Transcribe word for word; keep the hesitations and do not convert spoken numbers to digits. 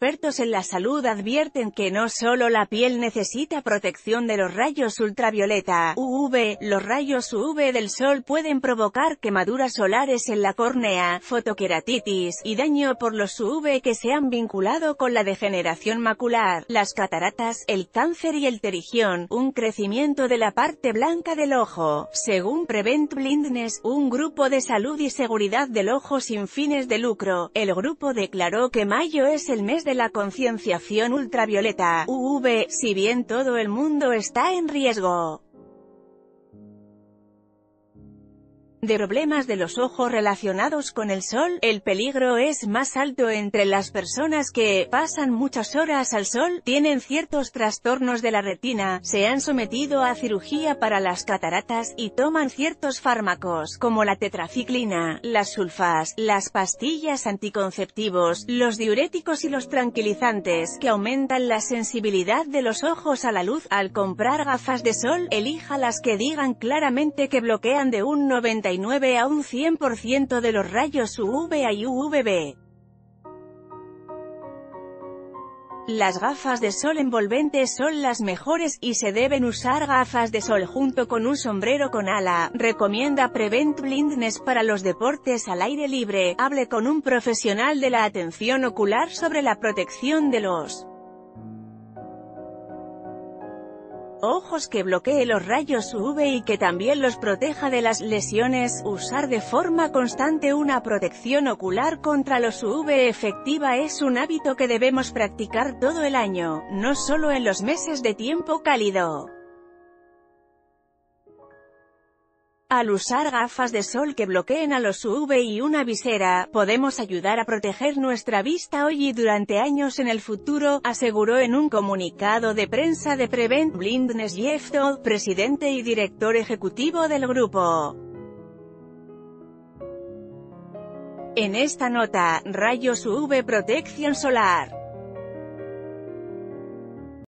expertos en la salud advierten que no solo la piel necesita protección de los rayos ultravioleta, U V, los rayos U V del sol pueden provocar quemaduras solares en la córnea, fotoqueratitis, y daño por los U V que se han vinculado con la degeneración macular, las cataratas, el cáncer y el terigión, un crecimiento de la parte blanca del ojo. Según Prevent Blindness, un grupo de salud y seguridad del ojo sin fines de lucro, el grupo declaró que mayo es el mes de la concienciación ultravioleta, U V, si bien todo el mundo está en riesgo de problemas de los ojos relacionados con el sol, el peligro es más alto entre las personas que pasan muchas horas al sol, tienen ciertos trastornos de la retina, se han sometido a cirugía para las cataratas, y toman ciertos fármacos, como la tetraciclina, las sulfas, las pastillas anticonceptivos, los diuréticos y los tranquilizantes, que aumentan la sensibilidad de los ojos a la luz. Al comprar gafas de sol, elija las que digan claramente que bloquean de un noventa y nueve por ciento a un cien por ciento de los rayos U V A y U V B. Las gafas de sol envolventes son las mejores, y se deben usar gafas de sol junto con un sombrero con ala, recomienda Prevent Blindness. Para los deportes al aire libre, hable con un profesional de la atención ocular sobre la protección de los ojos que bloquee los rayos U V y que también los proteja de las lesiones. Usar de forma constante una protección ocular contra los U V efectiva es un hábito que debemos practicar todo el año, no solo en los meses de tiempo cálido. Al usar gafas de sol que bloqueen a los U V y una visera, podemos ayudar a proteger nuestra vista hoy y durante años en el futuro, aseguró en un comunicado de prensa de Prevent Blindness Jeff Todd, presidente y director ejecutivo del grupo. En esta nota, Rayos U V Protección Solar.